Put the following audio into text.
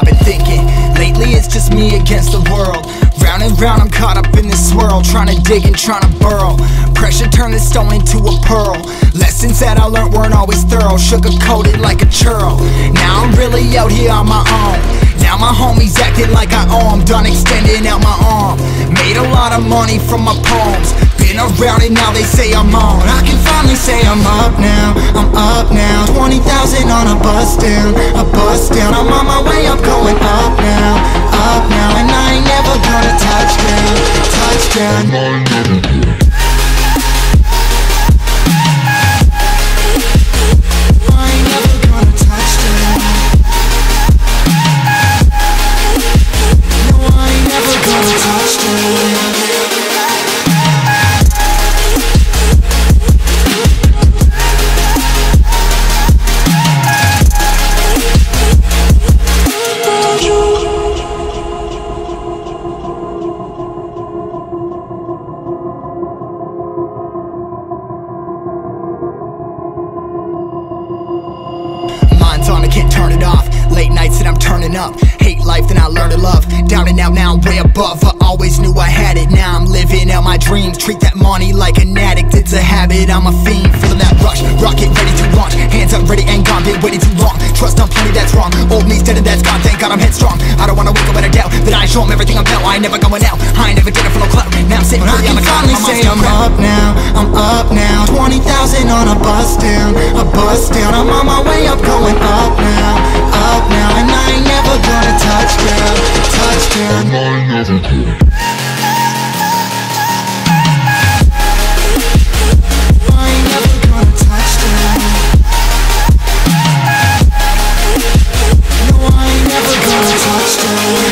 I've been thinking lately it's just me against the world. Round and round, I'm caught up in this swirl, trying to dig and trying to burrow. Pressure turned this stone into a pearl. Lessons that I learned weren't always thorough, sugar-coated like a churl. Now I'm really out here on my own. Now my homies acting like I owe 'em, done extending out my arm. Made a lot of money from my poems, been around and now they say I'm on. I can finally say I'm up now, I'm up now. 20,000 on a bus down, a bus down. I'm on my way, I'm going up now, and I ain't never gonna touch down, touch down. I can't turn it off. Late nights and I'm turning up. Hate life, then I learned to love. Down and out, now I'm way above. I always knew I had it, now I'm living out my dreams. Treat that money like an addict, it's a habit, I'm a fiend. Feeling that rush, rocket ready to launch. Hands up, ready and gone, been waiting too long. Trust on plenty, that's wrong. Old me's dead and that's gone, thank God I'm headstrong. I don't wanna wake up in a doubt that I show them everything I'm about. I ain't never going out, I ain't never did it for no clout. Now I'm sitting really on the ground, I'm up now, I'm up now. 20,000 on a bus down, a bus down. I'm on my way, I'm going up now, and I ain't never gonna touch down, touch down. And I never did. Touchdown.